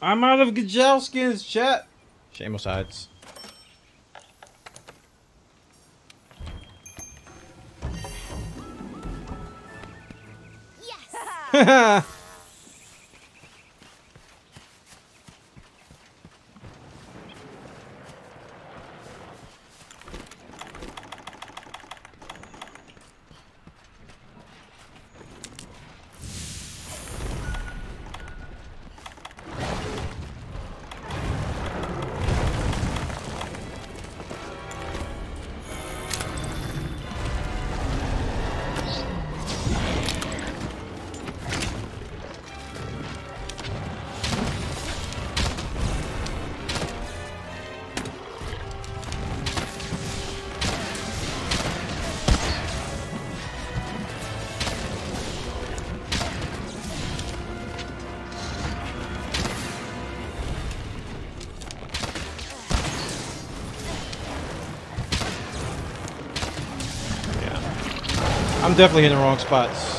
I'm out of Gajalskins, chat. Shameless hides. Yes. I'm definitely hitting the wrong spots.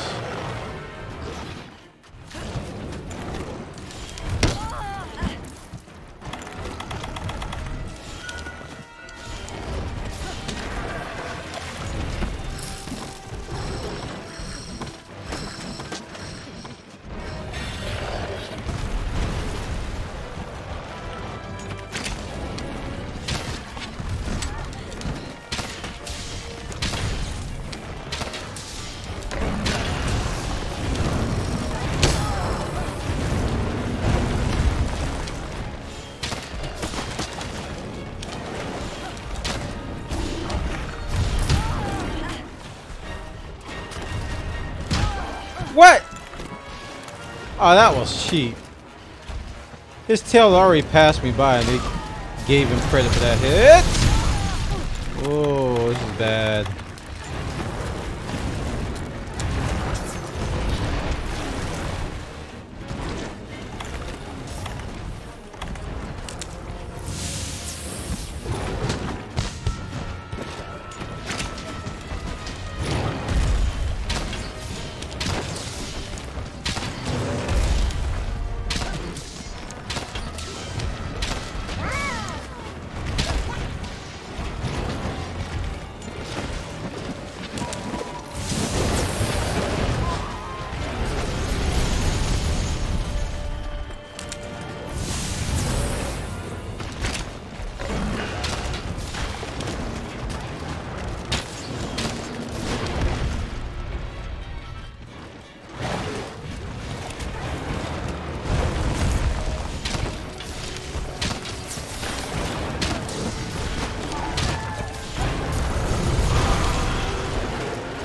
What? Oh, that was cheap. His tail already passed me by and they gave him credit for that hit. Oh, this is bad.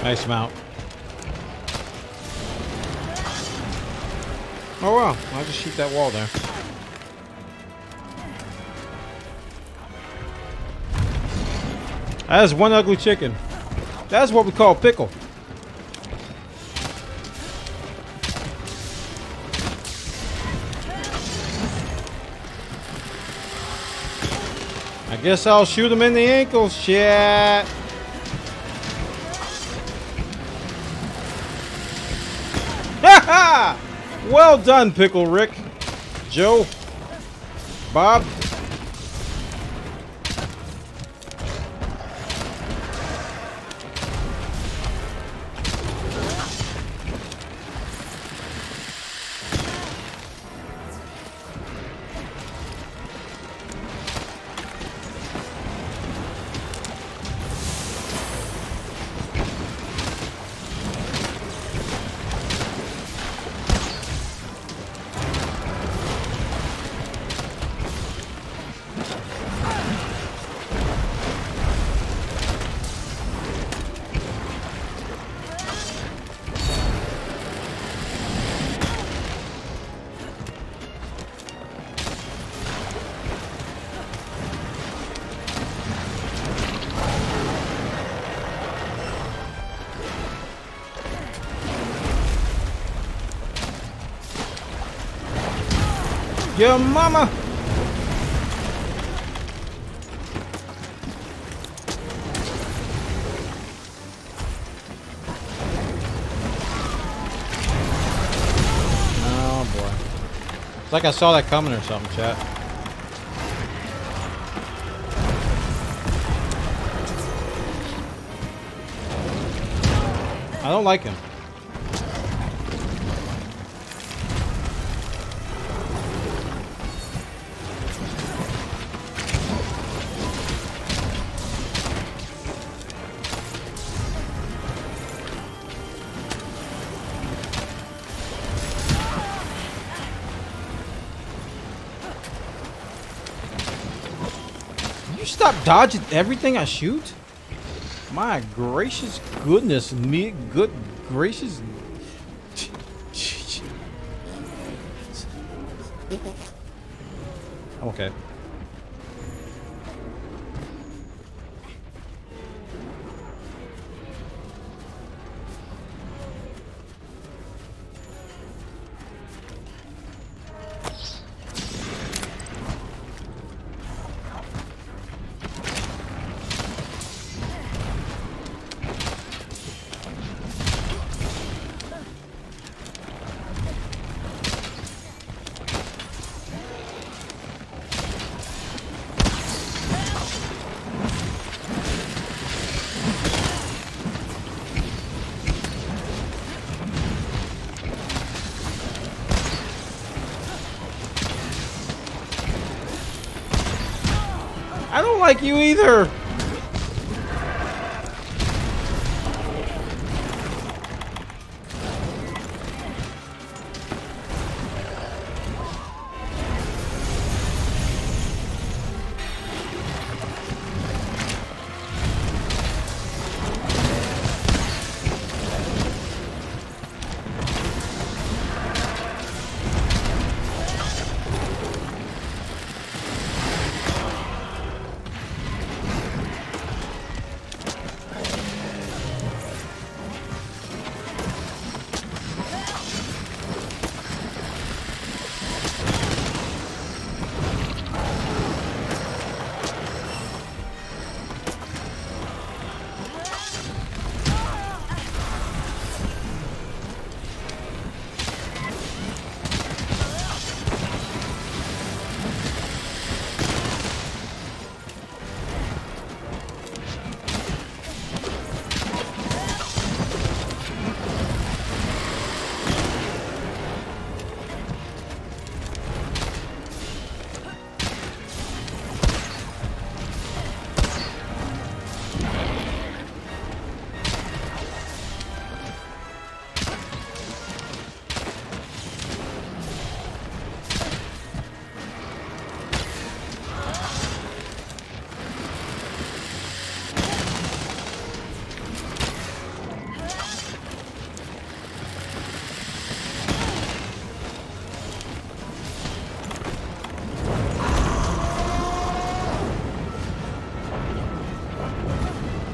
Nice amount. Oh wow, I'll just shoot that wall there. That's one ugly chicken. That's what we call pickle. I guess I'll shoot him in the ankle, shit. Well done, Pickle Rick, Joe, Bob. Your mama! Oh boy. It's like I saw that coming or something, chat. I don't like him. Stop dodging everything I shoot. My gracious goodness me, good gracious. I'm okay. I don't like you either.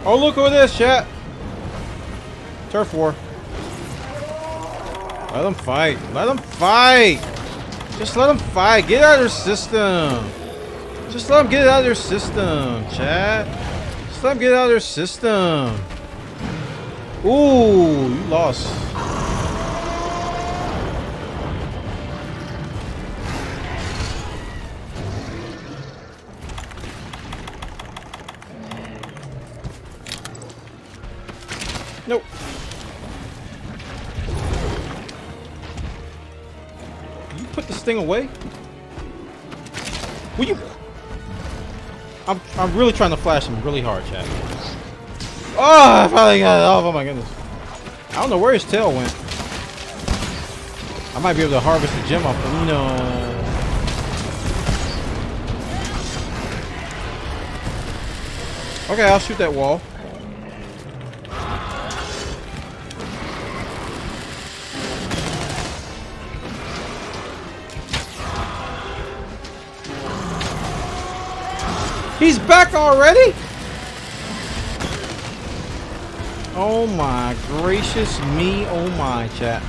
Oh, look who it is, chat. Turf war. Let them fight. Let them fight. Just let them fight. Get out of their system. Just let them get out of their system, chat. Just let them get out of their system. Ooh, you lost. Nope. Will you put this thing away? Will you? I'm really trying to flash him really hard, chat. Oh, I finally got it off. Oh my goodness. I don't know where his tail went. I might be able to harvest the gem off him. No. Okay, I'll shoot that wall. He's back already? Oh my gracious me, oh my, chat.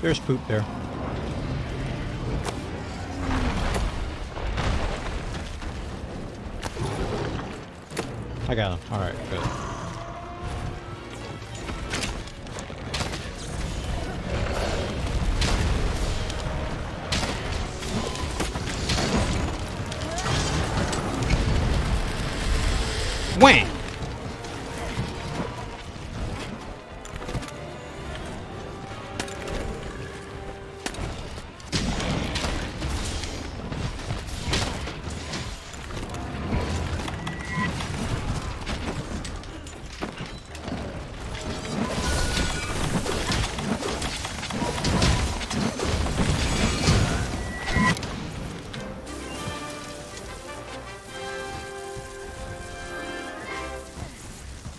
There's poop there. I got him. Alright, good. Wham!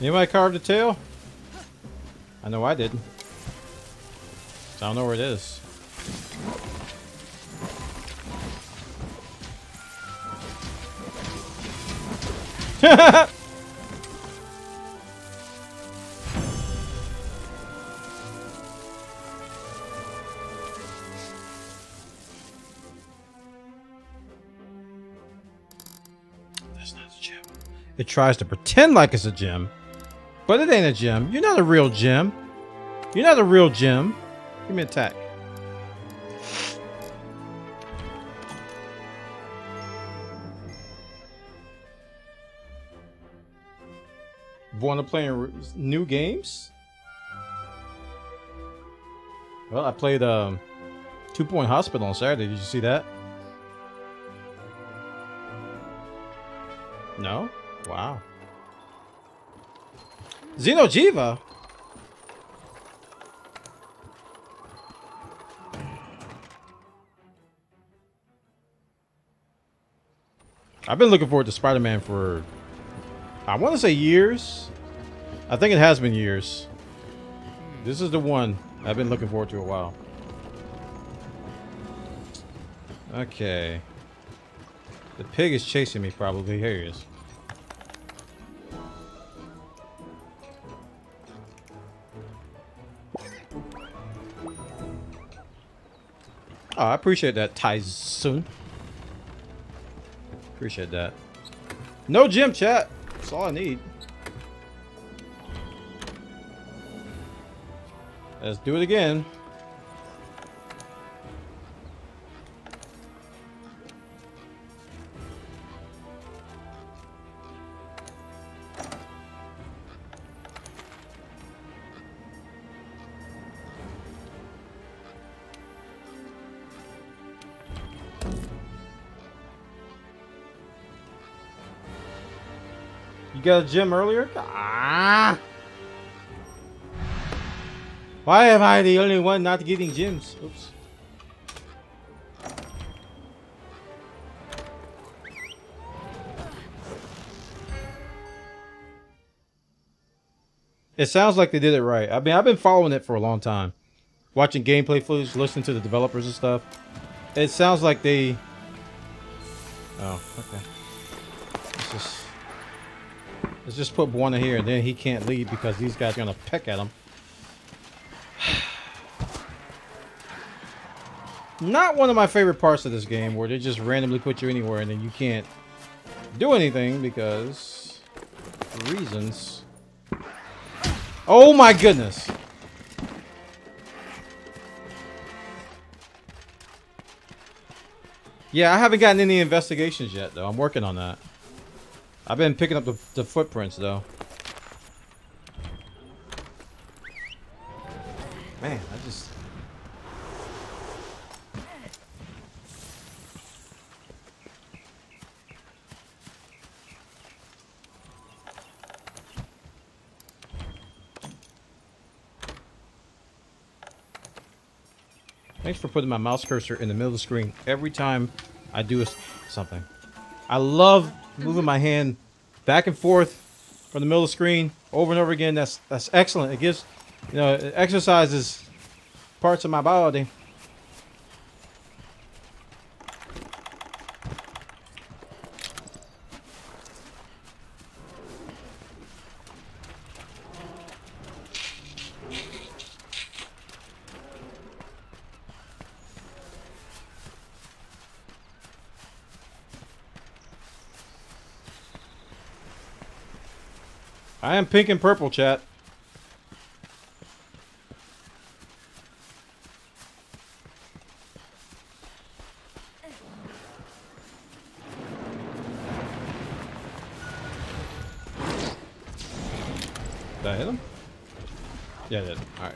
Anybody carved a tail? I know I did. I don't know where it is. That's not a gym. It tries to pretend like it's a gym. But it ain't a gym. You're not a real gym. You're not a real gym. Give me an attack. Wanna play new games? Well, I played 2 Point Hospital on Saturday. Did you see that? No? Wow. Xeno Jeeva? I've been looking forward to Spider-Man for, I want to say years. I think it has been years. This is the one I've been looking forward to a while. Okay. The pig is chasing me probably. Here he is. Oh, I appreciate that, Taizun. Appreciate that. No gym, chat. That's all I need. Let's do it again. You got a gym earlier? Ah! Why am I the only one not getting gyms? Oops. It sounds like they did it right. I mean, I've been following it for a long time. Watching gameplay footage, listening to the developers and stuff. It sounds like they... Oh, okay. It's just... Let's just put Buona here, and then he can't lead because these guys are gonna peck at him. Not one of my favorite parts of this game, where they just randomly put you anywhere and then you can't do anything because reasons. Oh my goodness! Yeah, I haven't gotten any investigations yet, though. I'm working on that. I've been picking up the footprints, though. Man, I just... Thanks for putting my mouse cursor in the middle of the screen every time I do something. I love moving my hand back and forth from the middle of the screen over and over again. That's excellent. It gives, you know, it exercises parts of my body. I am pink and purple, chat. Did I hit him? Yeah, I did. Alright.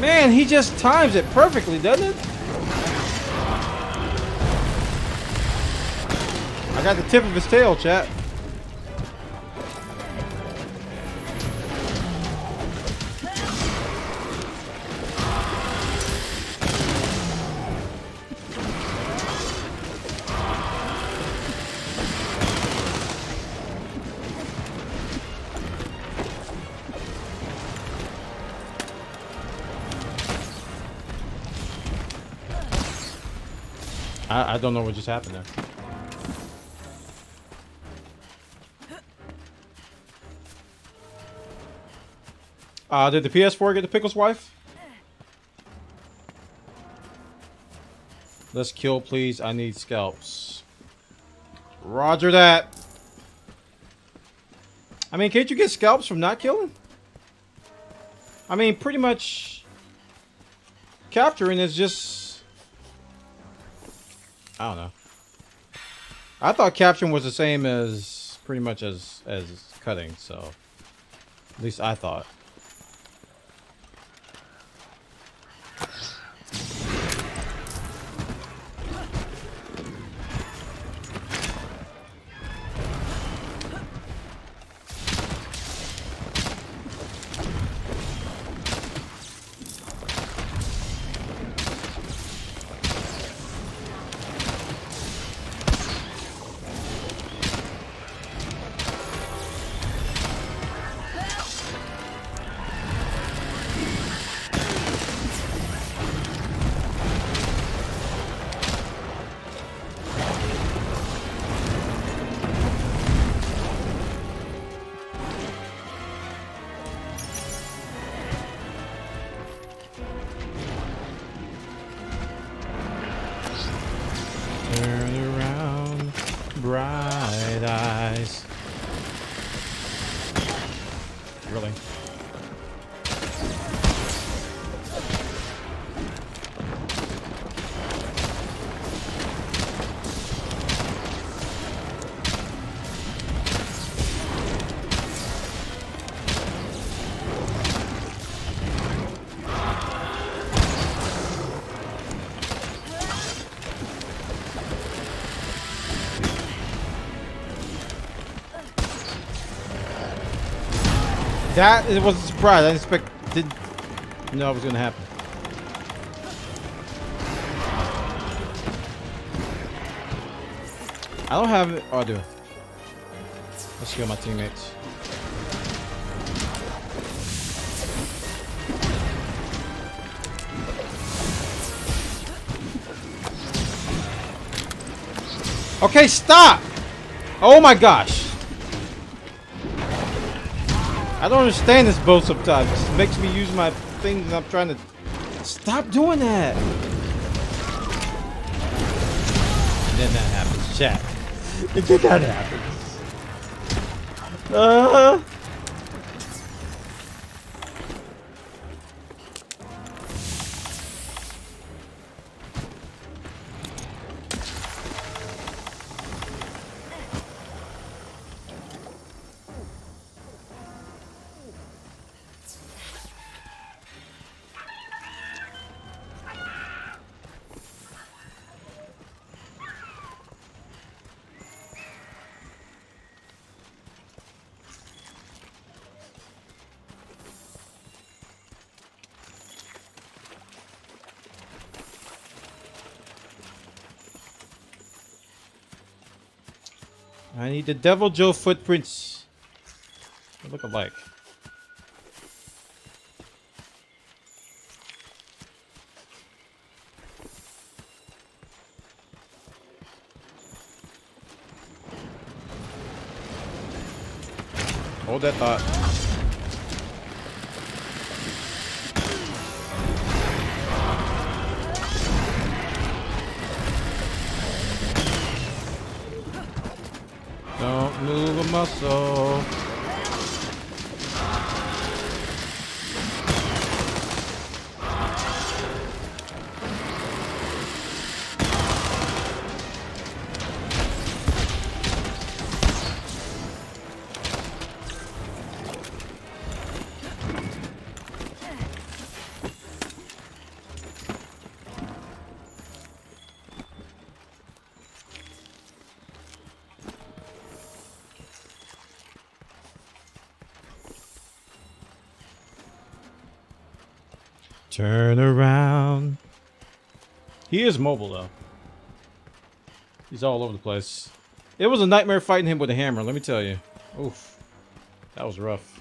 Man, he just times it perfectly, doesn't it? I got the tip of his tail, chat. I don't know what just happened there. Did the PS4 get the Pickle's wife? Let's kill, please. I need scalps. Roger that. I mean, can't you get scalps from not killing? I mean, pretty much capturing is just... I don't know. I thought capturing was the same as pretty much as cutting, so at least I thought. That it was a surprise. I didn't know it was gonna happen. I don't have it. Oh, I do. Let's kill my teammates. Okay, stop! Oh my gosh! I don't understand this build sometimes. It makes me use my things and I'm trying to... Stop doing that! And then that happens, chat. And then that happens. I need the Devil Joe footprints. They look alike. Hold that thought. Don't move a muscle. Turn around. He is mobile though. He's all over the place. It was a nightmare fighting him with a hammer, let me tell you. Oof. That was rough.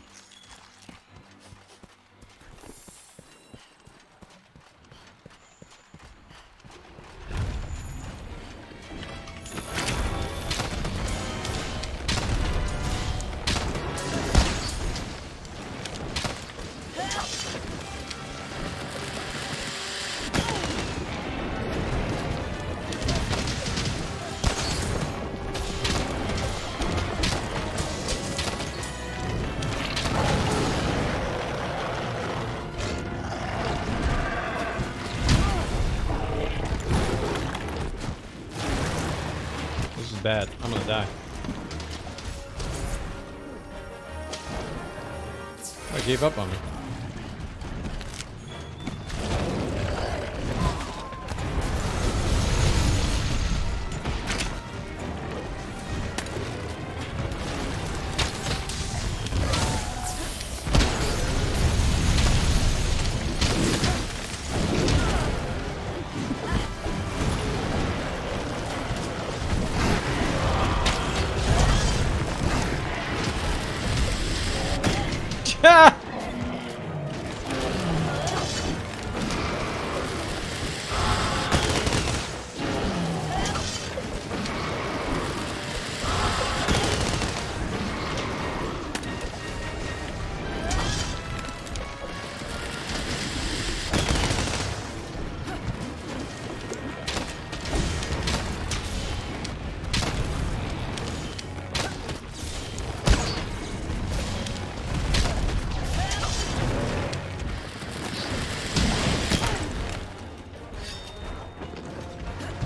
Bad. I'm gonna die. I gave up on me.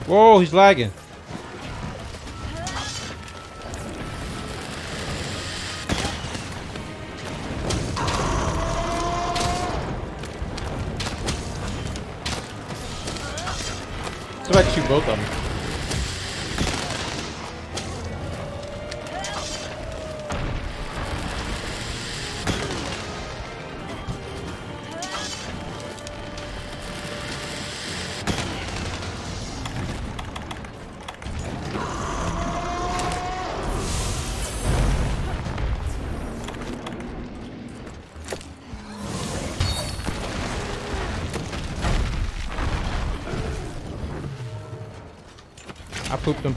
Whoa, he's lagging. So I shoot both of them. I pooped him.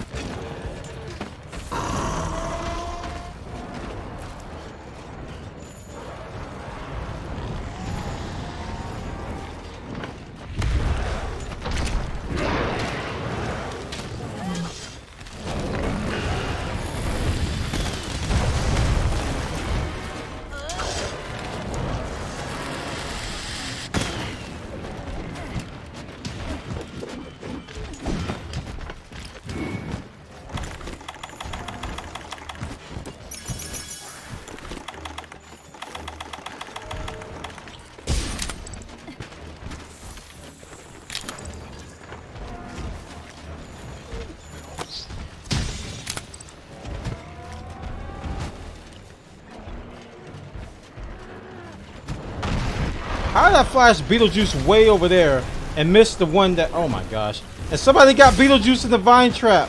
How did I flash Beetlejuice way over there and miss the one that... Oh my gosh. And somebody got Beetlejuice in the vine trap.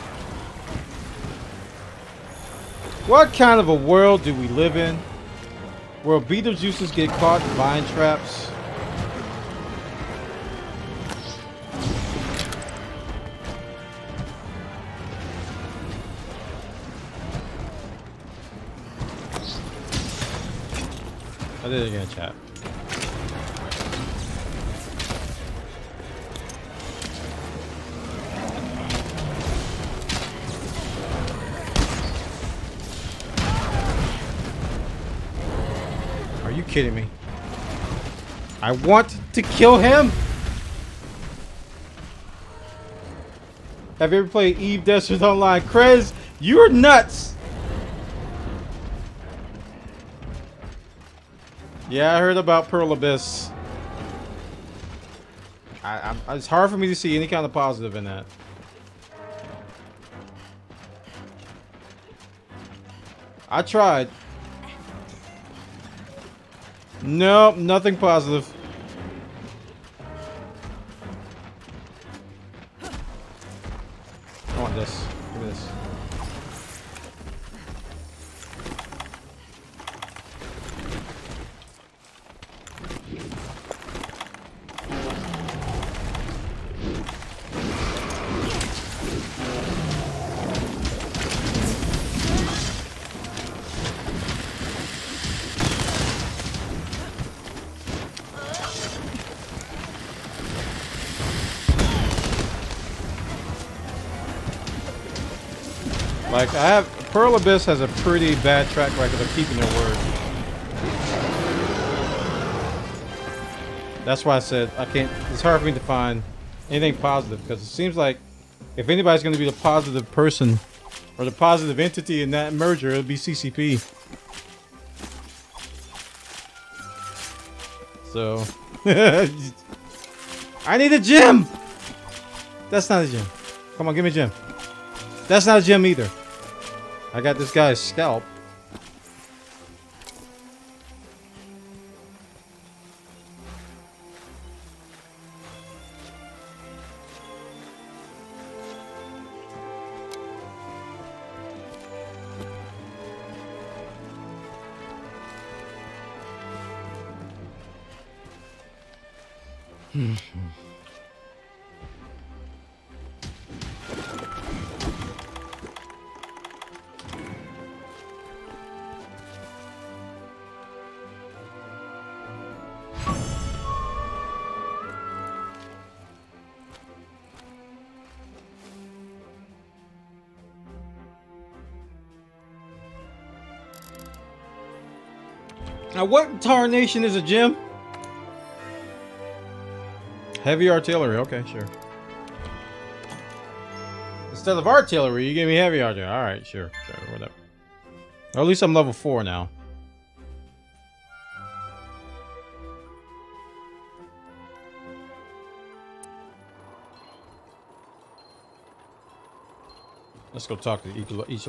What kind of a world do we live in? Where Beetlejuices get caught in vine traps? I did it again, chat. Are you kidding me? I want to kill him! Have you ever played Eve Desert Online? Krez, you're nuts! Yeah, I heard about Pearl Abyss. It's hard for me to see any kind of positive in that. I tried. Nope, nothing positive. I want this. Give me this. Like, I have... Pearl Abyss has a pretty bad track record of keeping their word. That's why I said I can't... It's hard for me to find anything positive, because it seems like if anybody's going to be the positive person or the positive entity in that merger, it'll be CCP. So... I need a gem! That's not a gem. Come on, give me a gem. That's not a gem either. I got this guy's scalp. Now, what tarnation is a gem? Heavy artillery. Okay, sure. Instead of artillery, you give me heavy artillery. All right, sure, sure, whatever. Or at least I'm level 4 now. Let's go talk to each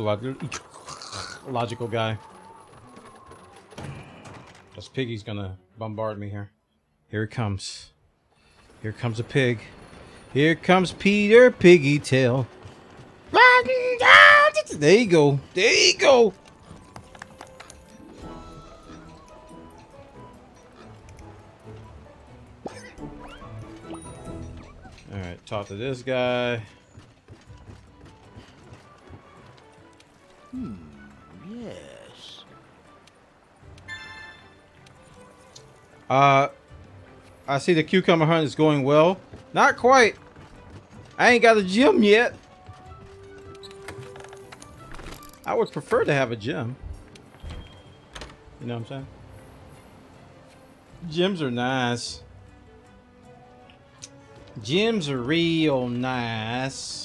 logical guy. This piggy's gonna bombard me here. Here it comes. Here comes a pig. Here comes Peter Piggy Tail. There you go. There you go. Alright, talk to this guy. Yes. I see the cucumber hunt is going well. Not quite. I ain't got a gem yet. I would prefer to have a gem. You know what I'm saying? Gems are nice. Gems are real nice.